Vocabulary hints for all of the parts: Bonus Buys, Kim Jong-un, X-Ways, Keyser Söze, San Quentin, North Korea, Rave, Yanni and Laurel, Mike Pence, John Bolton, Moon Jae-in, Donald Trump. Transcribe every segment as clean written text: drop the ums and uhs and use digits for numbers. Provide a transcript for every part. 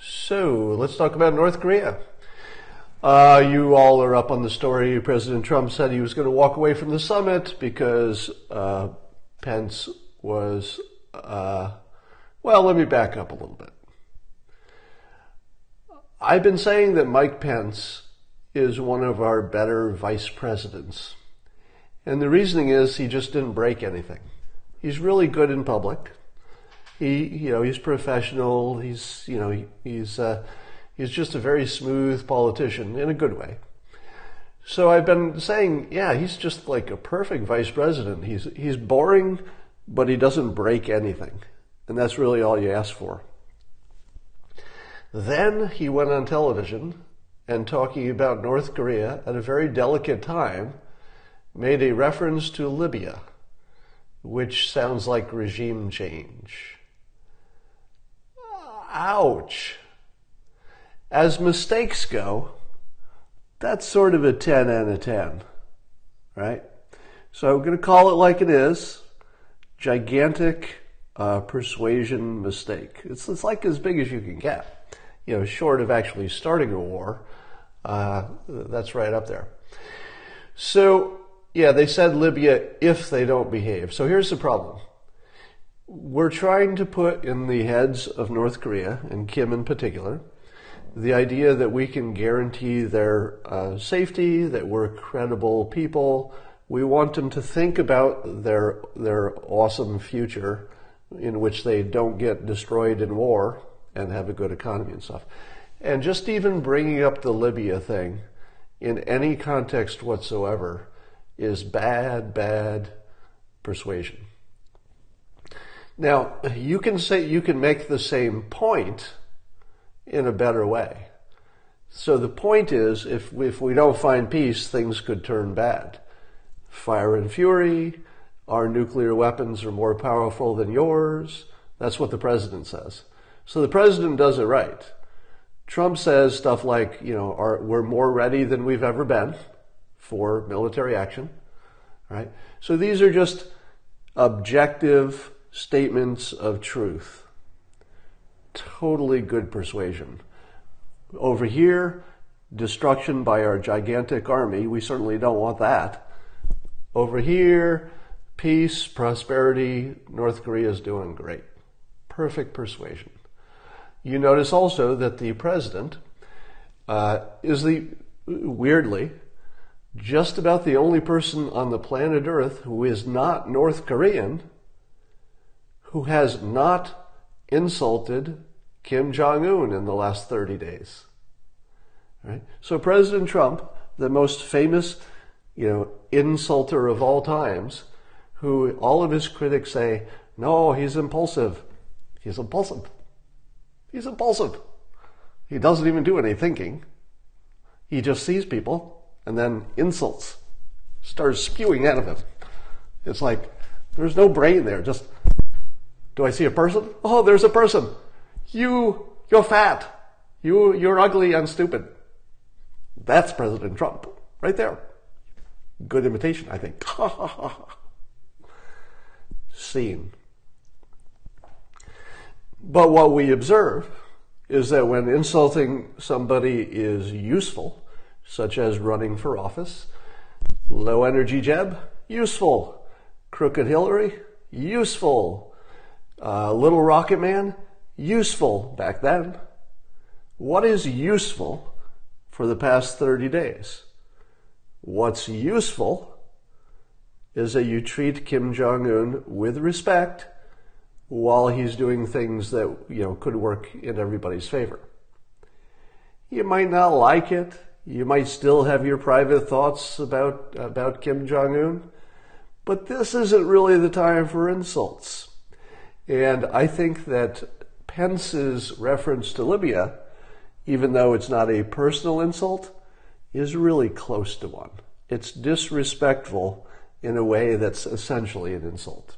So let's talk about North Korea. You all are up on the story. President Trump said he was going to walk away from the summit because Pence was... well, let me back up a little bit. I've been saying that Mike Pence is one of our better vice presidents. And the reasoning is he just didn't break anything. He's really good in public. He's professional. He's just a very smooth politician in a good way. So I've been saying, yeah, he's just like a perfect vice president. He's boring, but he doesn't break anything. And that's really all you ask for. Then he went on television and talking about North Korea at a very delicate time, made a reference to Libya, which sounds like regime change. Ouch. As mistakes go, that's sort of a 10 out of 10, right? So I'm going to call it like it is. Gigantic persuasion mistake. It's like as big as you can get. Short of actually starting a war, that's right up there. So, yeah, they said Libya if they don't behave. So here's the problem. We're trying to put in the heads of North Korea, and Kim in particular, the idea that we can guarantee their safety, that we're credible people. We want them to think about their awesome future in which they don't get destroyed in war and have a good economy and stuff. And just even bringing up the Libya thing in any context whatsoever is bad, bad persuasion. Now, you can make the same point in a better way. So the point is, if we don't find peace, things could turn bad. Fire and fury, our nuclear weapons are more powerful than yours. That's what the president says. So the president does it right. Trump says stuff like, we're more ready than we've ever been for military action, right? So these are just objective statements of truth. Totally good persuasion. Over here, destruction by our gigantic army. We certainly don't want that. Over here, peace, prosperity. North Korea is doing great. Perfect persuasion. You notice also that the president is weirdly just about the only person on the planet Earth who is not North Korean who has not insulted Kim Jong-un in the last 30 days. Right? So President Trump, the most famous, insulter of all times, who all of his critics say, no, he's impulsive. He's impulsive. He's impulsive. He doesn't even do any thinking. He just sees people and then insults starts spewing out of him. It's like there's no brain there, just do I see a person? Oh, there's a person. You're fat. You're ugly and stupid. That's President Trump, right there. Good imitation, I think. Scene. But what we observe is that when insulting somebody is useful, such as running for office, low energy Jeb, useful. Crooked Hillary, useful. Little Rocket Man, useful back then. What is useful for the past 30 days? What's useful is that you treat Kim Jong-un with respect while he's doing things that could work in everybody's favor. You might not like it. You might still have your private thoughts about Kim Jong-un, but this isn't really the time for insults. And I think that Pence's reference to Libya, even though it's not a personal insult, is really close to one. It's disrespectful in a way that's essentially an insult.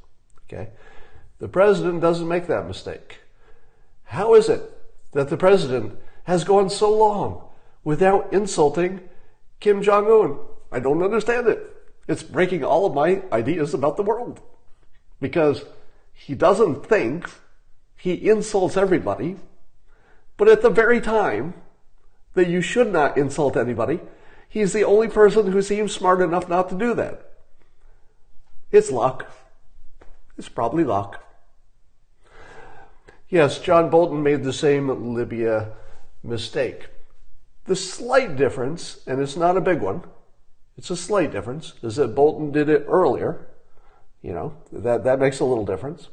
Okay? The president doesn't make that mistake. How is it that the president has gone so long without insulting Kim Jong-un? I don't understand it. It's breaking all of my ideas about the world. Because he doesn't think, he insults everybody, But at the very time that you should not insult anybody, he's the only person who seems smart enough not to do that. It's luck. It's probably luck. Yes, John Bolton made the same Libya mistake. The slight difference, and it's not a big one, it's a slight difference, is that Bolton did it earlier. You know, that makes a little difference.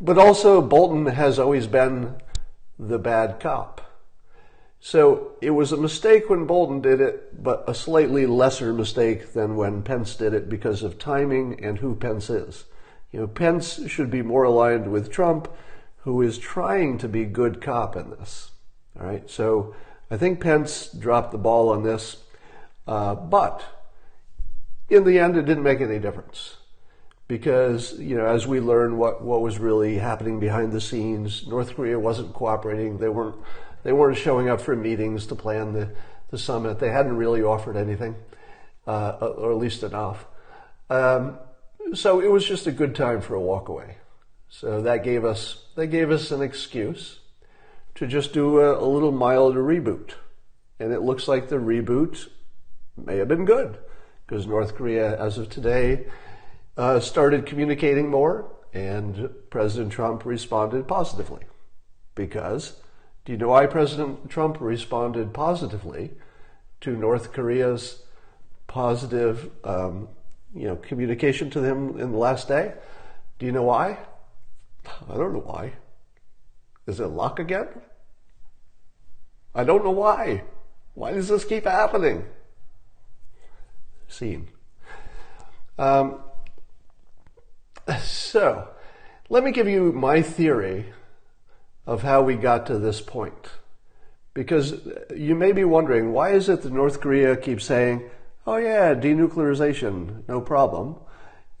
But also, Bolton has always been the bad cop. So it was a mistake when Bolton did it, but a slightly lesser mistake than when Pence did it because of timing and who Pence is. You know, Pence should be more aligned with Trump, who is trying to be good cop in this. All right, so I think Pence dropped the ball on this, but in the end, it didn't make any difference because, you know, as we learn what was really happening behind the scenes, North Korea wasn't cooperating. They weren't showing up for meetings to plan the summit. They hadn't really offered anything, or at least enough. So it was just a good time for a walk away. So that gave us an excuse to just do a little milder reboot. And it looks like the reboot may have been good because North Korea, as of today, started communicating more and President Trump responded positively. Because, do you know why President Trump responded positively to North Korea's positive communication to him in the last day? Do you know why? I don't know why. Is it luck again? I don't know why. Why does this keep happening? Scene. So, let me give you my theory of how we got to this point. Because you may be wondering, why is it that North Korea keeps saying, oh yeah, denuclearization, no problem.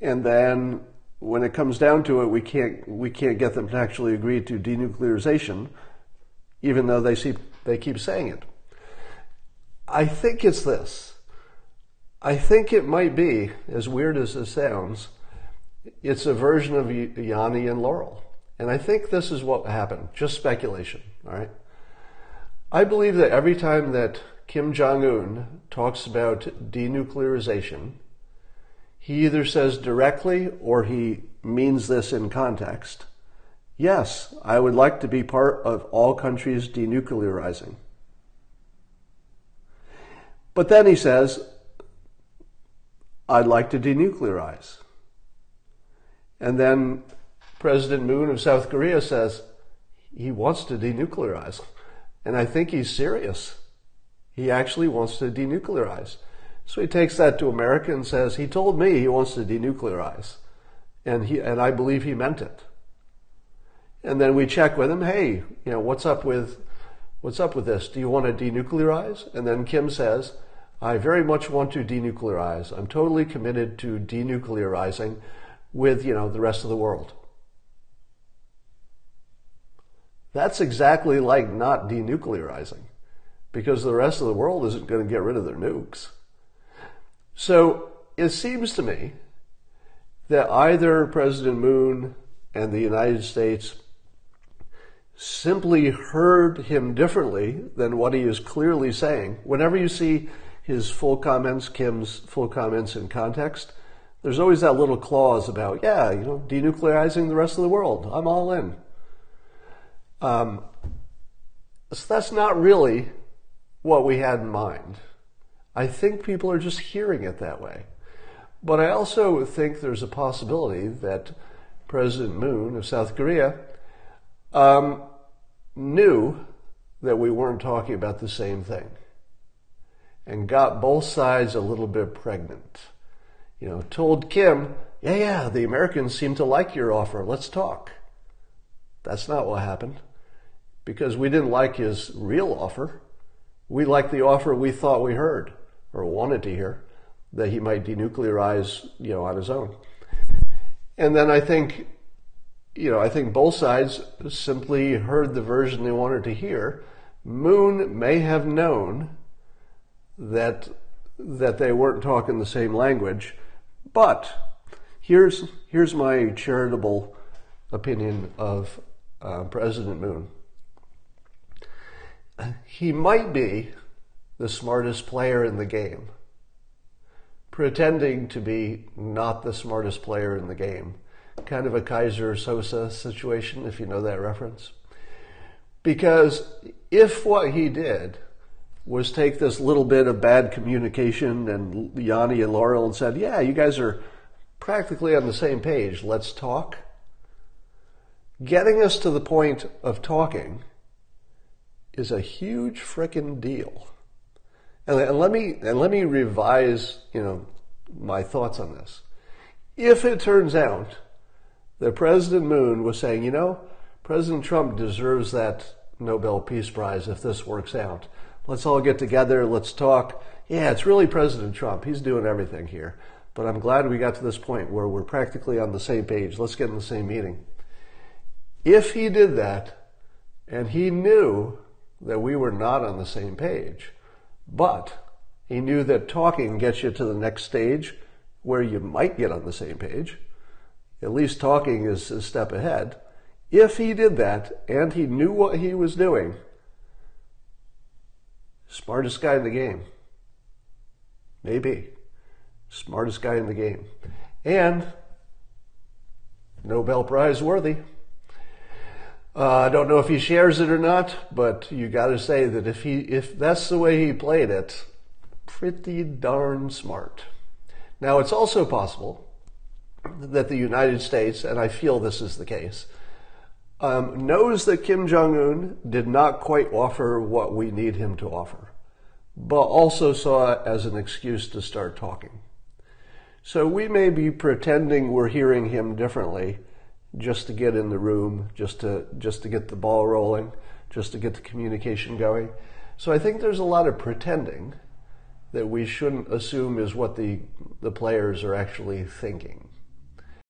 And then when it comes down to it, we can't get them to actually agree to denuclearization, even though they keep saying it. I think it's this. I think it might be, as weird as this sounds, it's a version of Yanni and Laurel. And I think this is what happened, just speculation, all right? I believe that every time that Kim Jong-un talks about denuclearization, he either says directly or he means this in context. Yes, I would like to be part of all countries denuclearizing. But then he says, I'd like to denuclearize. And then President Moon of South Korea says he wants to denuclearize. And I think he's serious. He actually wants to denuclearize. So he takes that to America and says, he told me he wants to denuclearize. And I believe he meant it. And then we check with him, hey, you know, what's up with this? Do you want to denuclearize? And then Kim says, I very much want to denuclearize. I'm totally committed to denuclearizing with, you know, the rest of the world. That's exactly like not denuclearizing, because the rest of the world isn't going to get rid of their nukes. So it seems to me that either President Moon and the United States simply heard him differently than what he is clearly saying. Whenever you see his full comments, Kim's full comments in context, there's always that little clause about, yeah, you know, denuclearizing the rest of the world. I'm all in. So that's not really what we had in mind. I think people are just hearing it that way. But I also think there's a possibility that President Moon of South Korea knew that we weren't talking about the same thing and got both sides a little bit pregnant. You know, told Kim, yeah, the Americans seem to like your offer. Let's talk. That's not what happened, because we didn't like his real offer. We liked the offer we thought we heard, or wanted to hear, that he might denuclearize, you know, on his own. And then I think both sides simply heard the version they wanted to hear. Moon may have known that they weren't talking the same language, but here's my charitable opinion of President Moon. he might be the smartest player in the game, pretending to be not the smartest player in the game. Kind of a Keyser Söze situation, if you know that reference. Because if what he did was take this little bit of bad communication and Yanni and Laurel and said, yeah, you guys are practically on the same page, let's talk. Getting us to the point of talking is a huge frickin' deal. And let me revise, my thoughts on this. If it turns out that President Moon was saying, President Trump deserves that Nobel Peace Prize if this works out. Let's all get together, let's talk. Yeah, it's really President Trump. He's doing everything here. But I'm glad we got to this point where we're practically on the same page. Let's get in the same meeting. If he did that, and he knew that we were not on the same page, but he knew that talking gets you to the next stage where you might get on the same page. At least talking is a step ahead. If he did that and he knew what he was doing, smartest guy in the game. Maybe. Smartest guy in the game. And Nobel Prize worthy. I don't know if he shares it or not, but you got to say that if that's the way he played it, pretty darn smart. Now, it's also possible that the United States, and I feel this is the case, knows that Kim Jong-un did not quite offer what we need him to offer, but also saw it as an excuse to start talking. So we may be pretending we're hearing him differently just to get in the room, just to get the ball rolling, just to get the communication going. So I think there's a lot of pretending that we shouldn't assume is what the players are actually thinking.